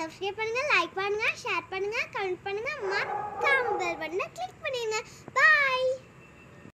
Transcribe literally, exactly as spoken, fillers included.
Subscribe பண்ணுங்க, like பண்ணுங்க, share பண்ணுங்க, கமெண்ட் பண்ணுங்க, மறக்காம பெல் பட்டனை கிளிக் பண்ணிடுங்க. பை.